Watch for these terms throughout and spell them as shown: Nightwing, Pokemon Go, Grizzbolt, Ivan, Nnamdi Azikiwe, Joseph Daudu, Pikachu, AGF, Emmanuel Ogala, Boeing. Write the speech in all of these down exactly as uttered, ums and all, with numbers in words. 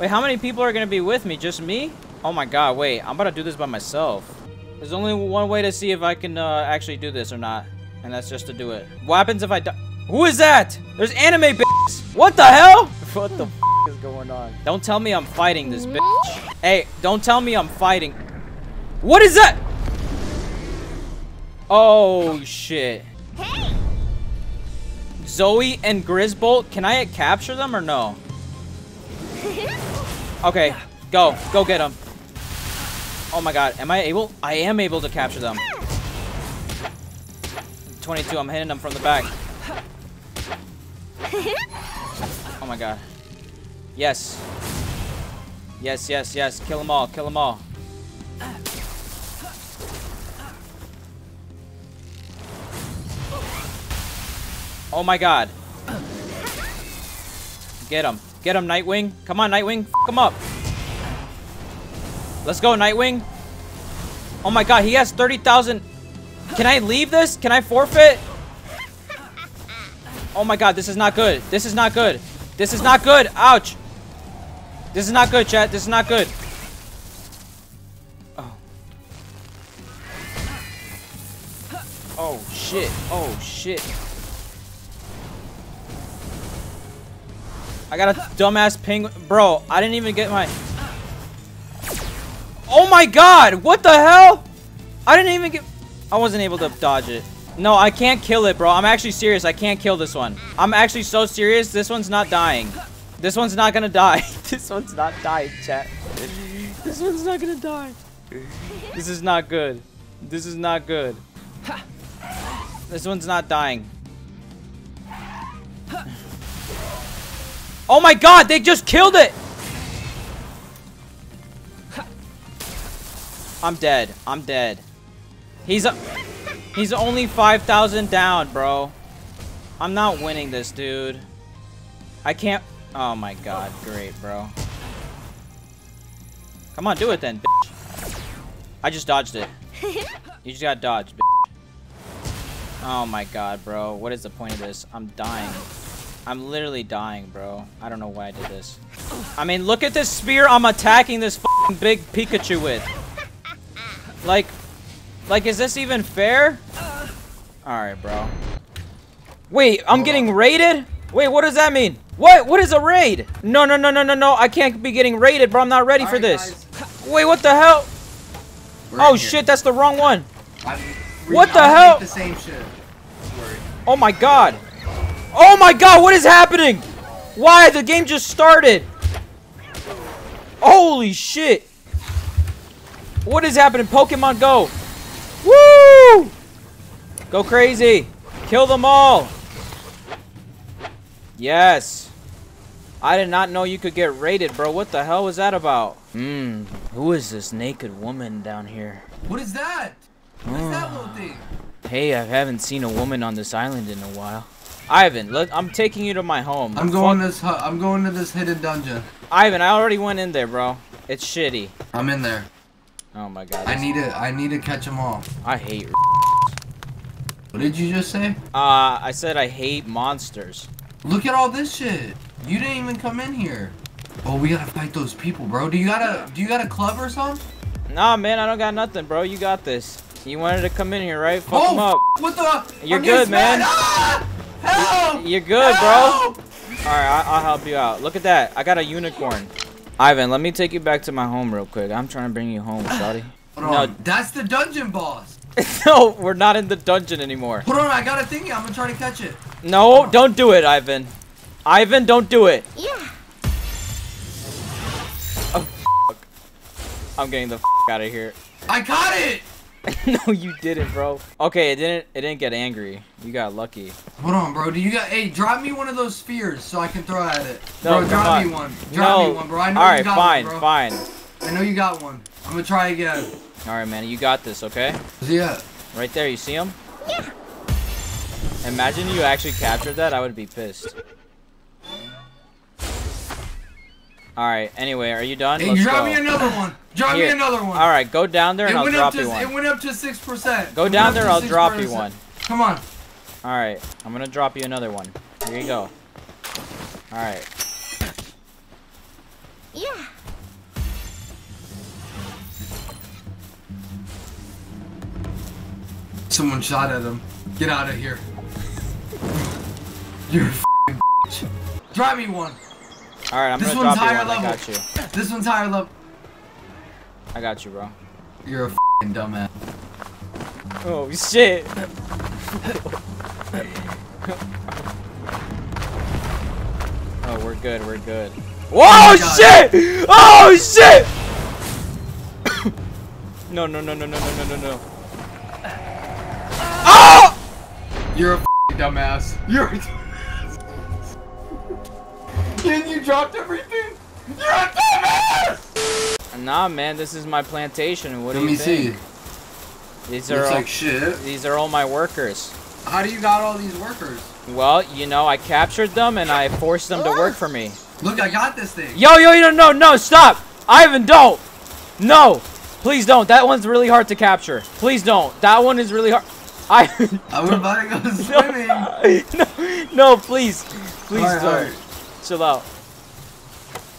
Wait, how many people are gonna be with me? Just me? Oh my god, wait. I'm about to do this by myself. There's only one way to see if I can uh, actually do this or not. And that's just to do it. What happens if I die? Who is that? There's anime bitches. What the hell? What the f is going on? Don't tell me I'm fighting this bitch. Hey, don't tell me I'm fighting. What is that? Oh, shit. Hey. Zoe and Grizzbolt, can I capture them or no? Okay, go. Go get them. Oh my god, am I able? I am able to capture them. twenty-two, I'm hitting them from the back. Oh my god. Yes. Yes, yes, yes. Kill them all. Kill them all. Oh my god. Get him. Get him, Nightwing. Come on, Nightwing. F him up. Let's go, Nightwing. Oh my god, he has thirty thousand. Can I leave this? Can I forfeit? Oh my god, this is not good. This is not good. This is not good. Ouch. This is not good, chat. This is not good. Oh. Oh, shit. Oh, shit. I got a dumbass penguin. Bro, I didn't even get my... Oh my god! What the hell? I didn't even get... I wasn't able to dodge it. No, I can't kill it, bro. I'm actually serious. I can't kill this one. I'm actually so serious. This one's not dying. This one's not gonna die. This one's not dying, chat. This one's not gonna die. This is not good. This is not good. This one's not dying. Oh my god, they just killed it! I'm dead. I'm dead. He's a he's only five thousand down, bro. I'm not winning this, dude. I can't... Oh my god, great, bro. Come on, do it then, bitch. I just dodged it. You just got dodged, bitch. Oh my god, bro. What is the point of this? I'm dying. I'm literally dying, bro. I don't know why I did this. I mean, look at this spear I'm attacking this fucking big Pikachu with. Like, like, is this even fair? Alright, bro. Wait, I'm getting raided? Wait, what does that mean? What? What is a raid? No, no, no, no, no, no. I can't be getting raided, bro. I'm not ready for this. Wait, what the hell? Oh, shit, that's the wrong one. What the hell? Oh, my God. Oh my god, what is happening? Why? The game just started. Holy shit. What is happening? Pokemon Go. Woo! Go crazy. Kill them all. Yes. I did not know you could get raided, bro. What the hell was that about? Hmm. Who is this naked woman down here? What is that? What is that little thing? Hey, I haven't seen a woman on this island in a while. Ivan, let, I'm taking you to my home. I'm going this. I'm going to this hidden dungeon. Ivan, I already went in there, bro. It's shitty. I'm in there. Oh my god. I need to. I need to catch them all. I hate. What did you just say? Uh, I said I hate monsters. Look at all this shit. You didn't even come in here. Oh, we gotta fight those people, bro. Do you gotta? Do you got a club or something? Nah, man. I don't got nothing, bro. You got this. You wanted to come in here, right? Fuck oh, them up. What the? You're I'm good, man. Ah! Help! You're good, Help! Bro. Alright, I'll help you out. Look at that. I got a unicorn. Ivan, let me take you back to my home real quick. I'm trying to bring you home, buddy. Hold no. on. That's the dungeon boss. No, we're not in the dungeon anymore. Hold on, I got a thingy. I'm going to try to catch it. No, don't do it, Ivan. Ivan, don't do it. Yeah. Oh, fuck. I'm getting the fuck out of here. I got it! No, you didn't, bro. Okay, it didn't. It didn't get angry. You got lucky. Hold on, bro. Do you got? Hey, drop me one of those spheres so I can throw at it. No, bro, drop me one. Drop no. me one, bro. I know All right, you got fine, one, bro. fine. I know you got one. I'm gonna try again. All right, man. You got this, okay? Yeah. Right there. You see him? Yeah. Imagine you actually captured that. I would be pissed. Alright, anyway, are you done? Hey, Let's drop go. me another one. Drop Here. me another one. Alright, go down there and I'll drop to, you one. It went up to six percent. Go down there, I'll drop you one. Come on. Alright, I'm going to drop you another one. Here you go. Alright. Yeah. Someone shot at him. Get out of here. You're a f***ing bitch. Drive me one. Alright, I'm this gonna drop you one. Level. I got you. This one's higher level. I got you, bro. You're a f***ing dumbass. Oh, shit. Oh, we're good, we're good. Whoa, oh shit! Oh, shit! No, no, no, no, no, no, no, no. Oh! You're a f***ing dumbass. You're a dumbass. And you dropped everything? You're a dumbass! Nah, man, this is my plantation. What do you think? Let me see. These are all, like shit. These are all my workers. How do you got all these workers? Well, you know, I captured them and I forced them to work for me. Look, I got this thing. Yo, yo, yo, no, no, stop. Ivan, don't. No. Please don't. That one's really hard to capture. Please don't. That one is really hard. I I'm about to go swimming. No, no, no, please. Please right, don't. Right. Chill out.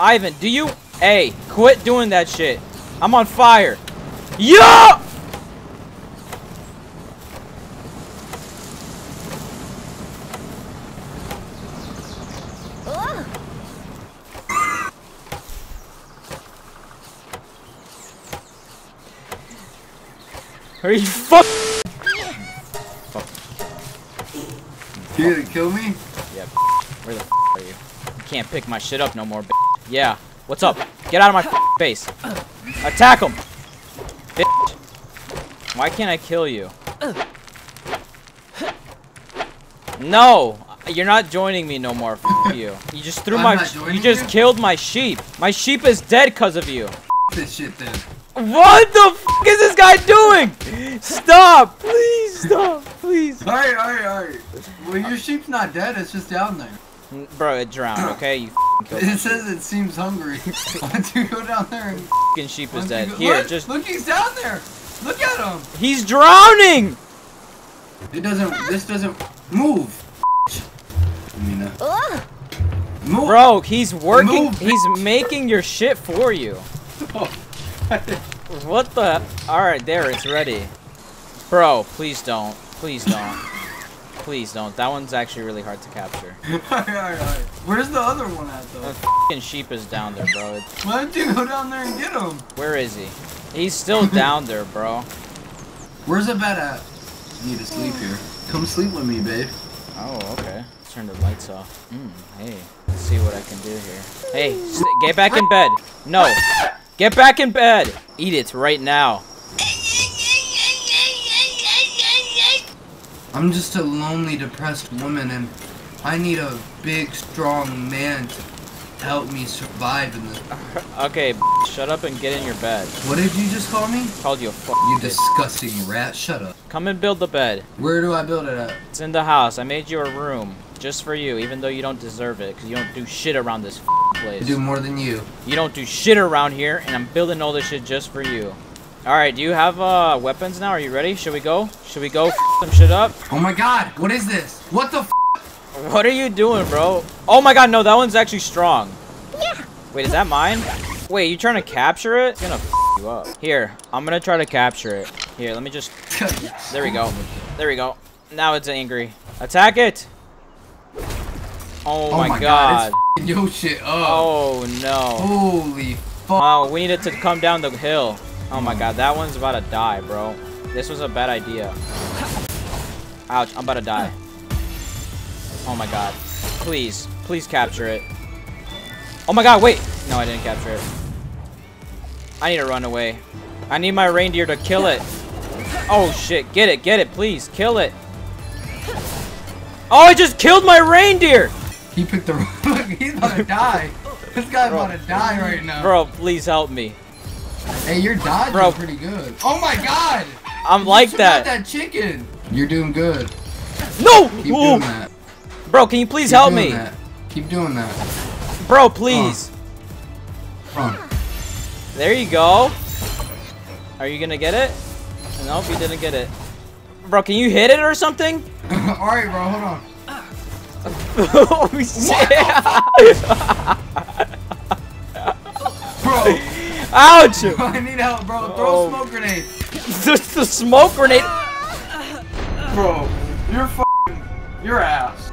Ivan, do you... Hey, quit doing that shit. I'm on fire. Yo! Are you fuck? Fuck. You gonna kill me? Yeah. Where the f are you? You can't pick my shit up no more. B yeah. What's up? Get out of my f face. Attack him. Bitch. Why can't I kill you? No. You're not joining me no more. F you. You just threw I'm my. You just you? killed my sheep. My sheep is dead because of you. F this shit then. What the f is this guy doing? Stop! Please stop! Please! Alright, alright, alright. Well, your sheep's not dead, it's just down there. Bro, it drowned, okay? You f killed it. It says it seems hungry. Why don't you go down there and f***ing sheep is dead. Here, look, just look, he's down there! Look at him! He's drowning! It doesn't this doesn't move. Mina. Move. Bro, he's working move, he's making your shit for you. Oh. What the? Alright, there, it's ready. Bro, please don't. Please don't. Please don't. That one's actually really hard to capture. Alright, alright, alright. Where's the other one at, though? The f***ing sheep is down there, bro. It's... Why don't you go down there and get him? Where is he? He's still down there, bro. Where's the bed at? I need to sleep here. Come sleep with me, babe. Oh, okay. Turn the lights off. Mm, hey, let's see what I can do here. Hey, get back in bed. No. Get back in bed! Eat it right now. I'm just a lonely, depressed woman, and I need a big, strong man to help me survive in this. Okay, b shut up and get in your bed. What did you just call me? Called you a f You disgusting rat, shut up. Come and build the bed. Where do I build it at? It's in the house. I made you a room. Just for you, even though you don't deserve it, because you don't do shit around this f***ing place. I do more than you. You don't do shit around here, and I'm building all this shit just for you. Alright, do you have uh, weapons now? Are you ready? Should we go? Should we go f*** some shit up? Oh my god, what is this? What the f***? What are you doing, bro? Oh my god, no, that one's actually strong. Yeah. Wait, is that mine? Wait, you trying to capture it? It's gonna f*** you up. Here, I'm gonna try to capture it. Here, let me just... There we go. There we go. Now it's angry. Attack it! Oh, oh my, my god. god. Yo shit up. Oh no. Holy fuck. Wow, we needed to come down the hill. Oh my god, that one's about to die, bro. This was a bad idea. Ouch, I'm about to die. Oh my god. Please, please capture it. Oh my god, wait. No, I didn't capture it. I need to run away. I need my reindeer to kill it. Oh shit, get it, get it, please. Kill it. Oh, I just killed my reindeer! He picked the wrong. He's about to die. This guy's bro, about to die right now. Bro, please help me. Hey, you're dodging bro. pretty good. Oh my god! I'm you like that. that chicken. You're doing good. No! Keep Ooh. doing that. Bro, can you please Keep help me? That. Keep doing that. Bro, please. Uh. Uh. There you go. Are you gonna get it? Nope, you didn't get it. Bro, can you hit it or something? Alright, bro, hold on. Oh shit! bro. Ouch! I need help, bro. Throw oh. a smoke grenade. Just the smoke grenade. Bro, you're f***ing, you're ass.